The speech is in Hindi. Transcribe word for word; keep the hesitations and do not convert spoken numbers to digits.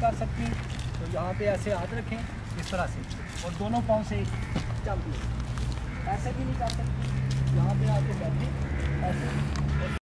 कर सकते हैं, तो यहाँ पे ऐसे हाथ रखें इस तरह से और दोनों पाँव से चल दिए। ऐसे भी नहीं कर सकते, यहाँ पे आके बैठे ऐसे।